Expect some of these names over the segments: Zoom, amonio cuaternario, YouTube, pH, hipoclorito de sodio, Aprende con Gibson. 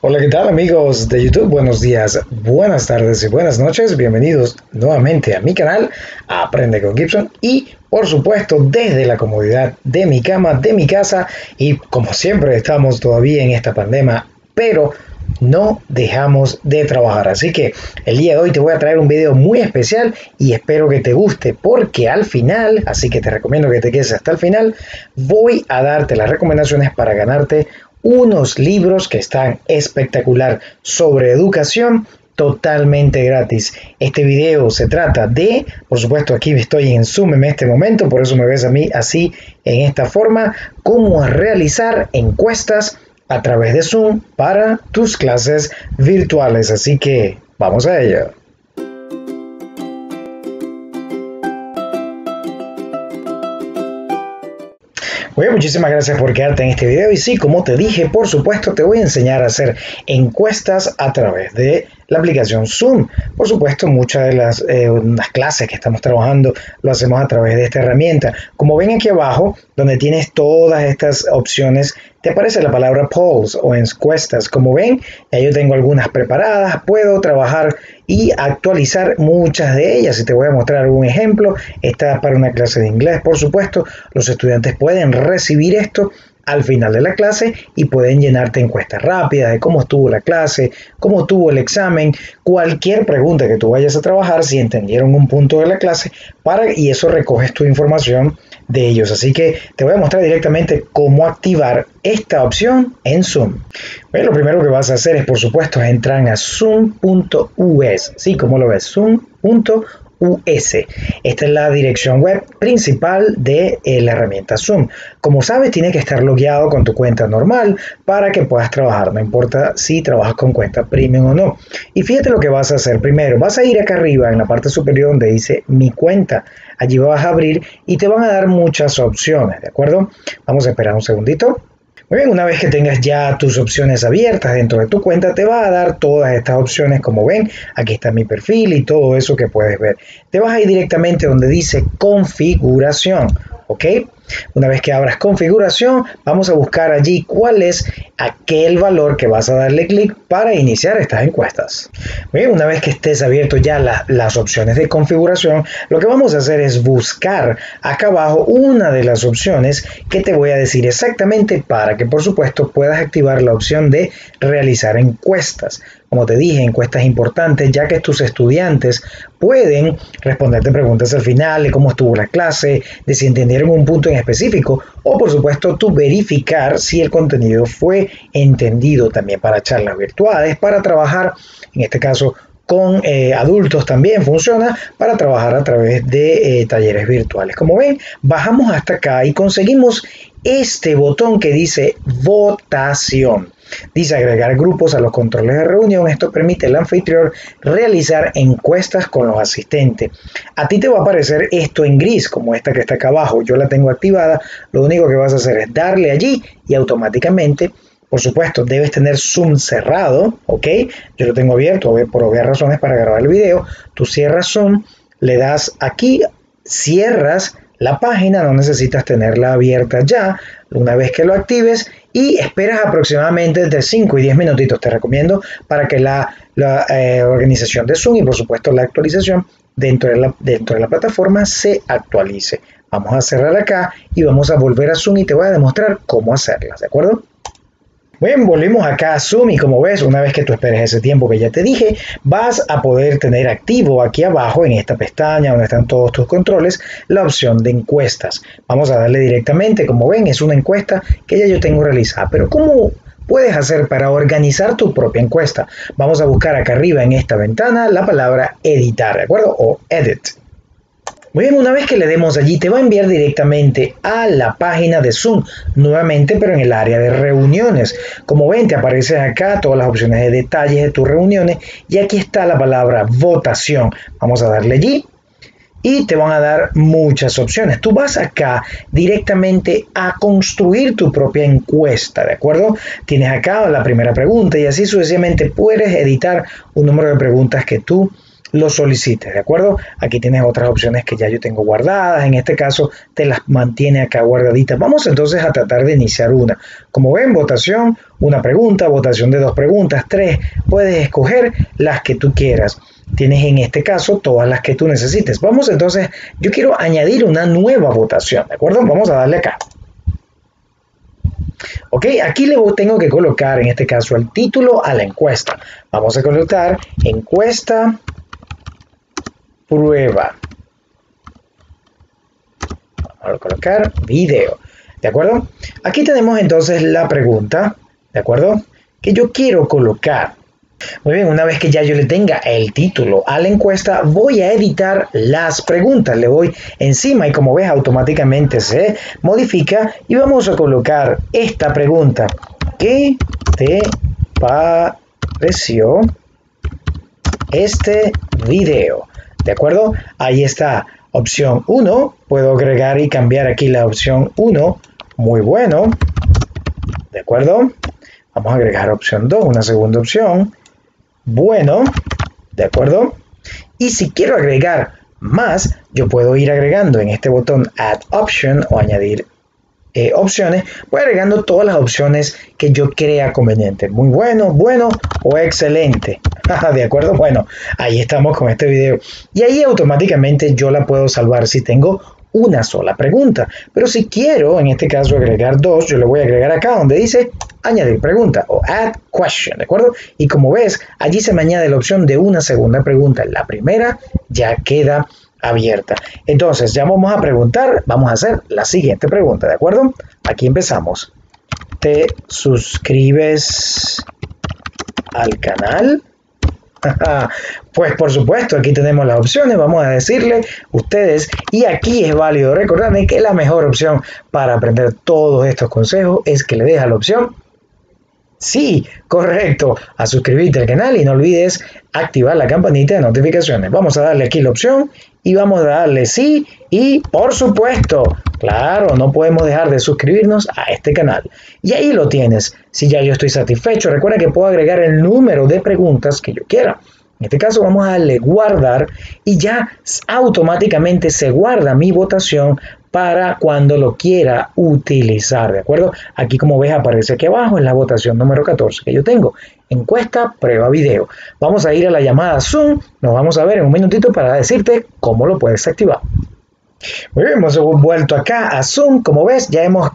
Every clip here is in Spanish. Hola, ¿qué tal amigos de YouTube? Buenos días, buenas tardes y buenas noches. Bienvenidos nuevamente a mi canal Aprende con Gibson y por supuesto desde la comodidad de mi cama, de mi casa, y como siempre estamos todavía en esta pandemia, pero no dejamos de trabajar. Así que el día de hoy te voy a traer un video muy especial y espero que te guste, porque al final, así que te recomiendo que te quedes hasta el final, voy a darte las recomendaciones para ganarte unos libros que están espectacular sobre educación totalmente gratis. Este video se trata de, por supuesto aquí estoy en Zoom en este momento, por eso me ves a mí así en esta forma, cómo realizar encuestas a través de Zoom para tus clases virtuales. Así que vamos a ello. Oye, muchísimas gracias por quedarte en este video y sí, como te dije, por supuesto te voy a enseñar a hacer encuestas a través de la aplicación Zoom. Por supuesto, muchas de las clases que estamos trabajando lo hacemos a través de esta herramienta. Como ven aquí abajo, donde tienes todas estas opciones, te aparece la palabra polls o encuestas. Como ven, ya yo tengo algunas preparadas, puedo trabajar y actualizar muchas de ellas. Y te voy a mostrar un ejemplo. Esta es para una clase de inglés, por supuesto. Los estudiantes pueden recibir esto al final de la clase y pueden llenarte encuestas rápidas de cómo estuvo la clase, cómo estuvo el examen, cualquier pregunta que tú vayas a trabajar, si entendieron un punto de la clase, y eso recoges tu información de ellos. Así que te voy a mostrar directamente cómo activar esta opción en Zoom. Bueno, lo primero que vas a hacer es, por supuesto, entrar a zoom.us. Sí, como lo ves, zoom.us. Esta es la dirección web principal de la herramienta Zoom. Como sabes, tienes que estar logueado con tu cuenta normal para que puedas trabajar, no importa si trabajas con cuenta premium o no. Y fíjate lo que vas a hacer. Primero, vas a ir acá arriba en la parte superior donde dice mi cuenta. Allí vas a abrir y te van a dar muchas opciones, ¿de acuerdo? Vamos a esperar un segundito. Muy bien, una vez que tengas ya tus opciones abiertas dentro de tu cuenta, te va a dar todas estas opciones. Como ven, aquí está mi perfil y todo eso que puedes ver. Te vas a ir directamente donde dice configuración, ¿ok? Una vez que abras configuración, vamos a buscar allí cuál es aquel valor que vas a darle clic para iniciar estas encuestas. Bien, una vez que estés abierto ya las opciones de configuración, lo que vamos a hacer es buscar acá abajo una de las opciones que te voy a decir exactamente para que, por supuesto, puedas activar la opción de realizar encuestas. Como te dije, encuestas importantes, ya que tus estudiantes pueden responderte preguntas al final de cómo estuvo la clase, de si entendieron un punto en específico, o por supuesto tú verificar si el contenido fue entendido, también para charlas virtuales, para trabajar, en este caso con adultos también funciona, para trabajar a través de talleres virtuales. Como ven, bajamos hasta acá y conseguimos este botón que dice votación. Dice agregar grupos a los controles de reunión. Esto permite al anfitrión realizar encuestas con los asistentes. A ti te va a aparecer esto en gris, como esta que está acá abajo. Yo la tengo activada. Lo único que vas a hacer es darle allí y automáticamente, por supuesto, debes tener Zoom cerrado, ¿ok? Yo lo tengo abierto por obvias razones para grabar el video. Tú cierras Zoom, le das aquí, cierras la página, no necesitas tenerla abierta ya. Una vez que lo actives, y esperas aproximadamente entre 5 y 10 minutitos, te recomiendo, para que la organización de Zoom y por supuesto la actualización dentro de la plataforma se actualice. Vamos a cerrar acá y vamos a volver a Zoom y te voy a demostrar cómo hacerlas, ¿de acuerdo? Bien, volvemos acá a Zoom y como ves, una vez que tú esperes ese tiempo que ya te dije, vas a poder tener activo aquí abajo en esta pestaña donde están todos tus controles, la opción de encuestas. Vamos a darle directamente, como ven, es una encuesta que ya yo tengo realizada, pero ¿cómo puedes hacer para organizar tu propia encuesta? Vamos a buscar acá arriba en esta ventana la palabra editar, ¿de acuerdo? O edit. Muy bien, una vez que le demos allí, te va a enviar directamente a la página de Zoom, nuevamente, pero en el área de reuniones. Como ven, te aparecen acá todas las opciones de detalles de tus reuniones y aquí está la palabra votación. Vamos a darle allí y te van a dar muchas opciones. Tú vas acá directamente a construir tu propia encuesta, ¿de acuerdo? Tienes acá la primera pregunta y así sucesivamente puedes editar un número de preguntas que tú lo solicites, ¿de acuerdo? Aquí tienes otras opciones que ya yo tengo guardadas. En este caso te las mantiene acá guardaditas. Vamos entonces a tratar de iniciar una. Como ven, votación, una pregunta, votación de dos preguntas, tres. Puedes escoger las que tú quieras. Tienes en este caso todas las que tú necesites. Vamos entonces, yo quiero añadir una nueva votación, ¿de acuerdo? Vamos a darle acá. Ok, aquí le tengo que colocar en este caso el título a la encuesta. Vamos a colocar encuesta prueba. Vamos a colocar video, ¿de acuerdo? Aquí tenemos entonces la pregunta, ¿de acuerdo? Que yo quiero colocar. Muy bien, una vez que ya yo le tenga el título a la encuesta, voy a editar las preguntas. Le voy encima y como ves automáticamente se modifica y vamos a colocar esta pregunta. ¿Qué te pareció este video? ¿De acuerdo? Ahí está, opción 1. Puedo agregar y cambiar aquí la opción 1. Muy bueno. ¿De acuerdo? Vamos a agregar opción 2, una segunda opción. Bueno, ¿de acuerdo? Y si quiero agregar más, yo puedo ir agregando en este botón Add Option o añadir opciones. Voy agregando todas las opciones que yo crea conveniente. Muy bueno, bueno o excelente. ¿De acuerdo? Bueno, ahí estamos con este video. Y ahí automáticamente yo la puedo salvar si tengo una sola pregunta. Pero si quiero, en este caso, agregar dos, yo le voy a agregar acá donde dice añadir pregunta o add question, ¿de acuerdo? Y como ves, allí se me añade la opción de una segunda pregunta. La primera ya queda abierta. Entonces, ya vamos a preguntar, vamos a hacer la siguiente pregunta, ¿de acuerdo? Aquí empezamos. ¿Te suscribes al canal? Pues por supuesto, aquí tenemos las opciones, vamos a decirle ustedes, y aquí es válido recordarme que la mejor opción para aprender todos estos consejos es que le deja la opción sí, correcto, a suscribirte al canal y no olvides activar la campanita de notificaciones. Vamos a darle aquí la opción y vamos a darle sí y por supuesto, claro, no podemos dejar de suscribirnos a este canal. Y ahí lo tienes. Si ya yo estoy satisfecho, recuerda que puedo agregar el número de preguntas que yo quiera. En este caso vamos a darle guardar y ya automáticamente se guarda mi votación para cuando lo quiera utilizar, ¿de acuerdo? Aquí como ves aparece aquí abajo en la votación número 14 que yo tengo. Encuesta, prueba video. Vamos a ir a la llamada Zoom. Nos vamos a ver en un minutito para decirte cómo lo puedes activar. Muy bien, hemos vuelto acá a Zoom. Como ves, ya hemos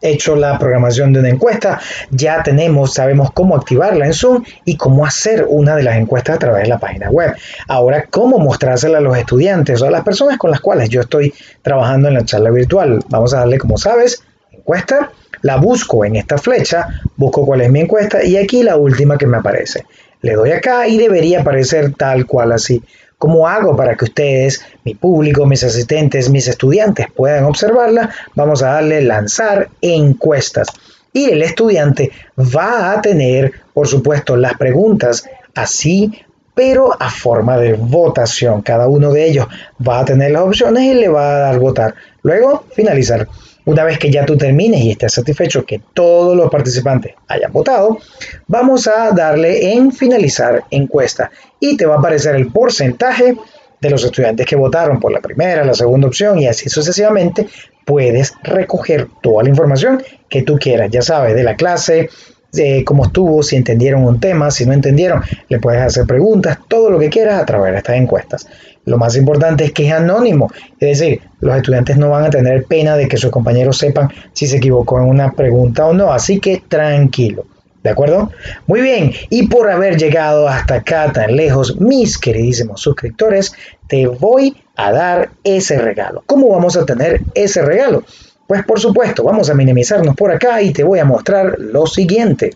hecho la programación de una encuesta, ya tenemos, sabemos cómo activarla en Zoom y cómo hacer una de las encuestas a través de la página web. Ahora, cómo mostrársela a los estudiantes o a las personas con las cuales yo estoy trabajando en la charla virtual. Vamos a darle, como sabes, encuesta, la busco en esta flecha, busco cuál es mi encuesta y aquí la última que me aparece. Le doy acá y debería aparecer tal cual así. ¿Cómo hago para que ustedes, mi público, mis asistentes, mis estudiantes puedan observarla? Vamos a darle lanzar encuestas. Y el estudiante va a tener, por supuesto, las preguntas así, pero a forma de votación. Cada uno de ellos va a tener las opciones y le va a dar votar. Luego, finalizar. Una vez que ya tú termines y estés satisfecho que todos los participantes hayan votado, vamos a darle en finalizar encuesta y te va a aparecer el porcentaje de los estudiantes que votaron por la primera, la segunda opción y así sucesivamente. Puedes recoger toda la información que tú quieras, ya sabes, de la clase, de cómo estuvo, si entendieron un tema, si no entendieron, le puedes hacer preguntas, todo lo que quieras a través de estas encuestas. Lo más importante es que es anónimo, es decir, los estudiantes no van a tener pena de que sus compañeros sepan si se equivocó en una pregunta o no, así que tranquilo, ¿de acuerdo? Muy bien, y por haber llegado hasta acá tan lejos, mis queridísimos suscriptores, te voy a dar ese regalo. ¿Cómo vamos a tener ese regalo? Pues por supuesto, vamos a minimizarnos por acá y te voy a mostrar lo siguiente.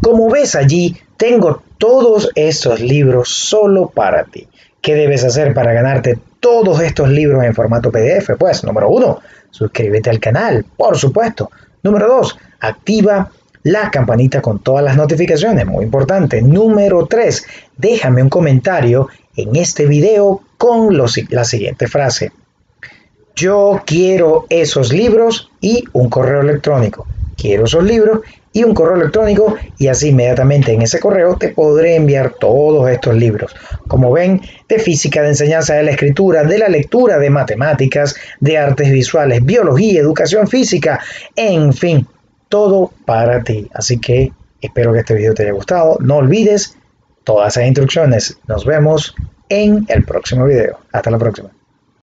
Como ves allí, tengo todos estos libros solo para ti. ¿Qué debes hacer para ganarte todos estos libros en formato PDF? Pues, número 1, suscríbete al canal, por supuesto. Número 2, activa la campanita con todas las notificaciones, muy importante. Número 3, déjame un comentario en este video con la siguiente frase. Yo quiero esos libros y un correo electrónico. quiero esos libros y un correo electrónico, y así inmediatamente en ese correo te podré enviar todos estos libros, como ven, de física, de enseñanza de la escritura, de la lectura, de matemáticas, de artes visuales, biología, educación física, en fin, todo para ti. Así que espero que este video te haya gustado, no olvides todas esas instrucciones. Nos vemos en el próximo video. Hasta la próxima.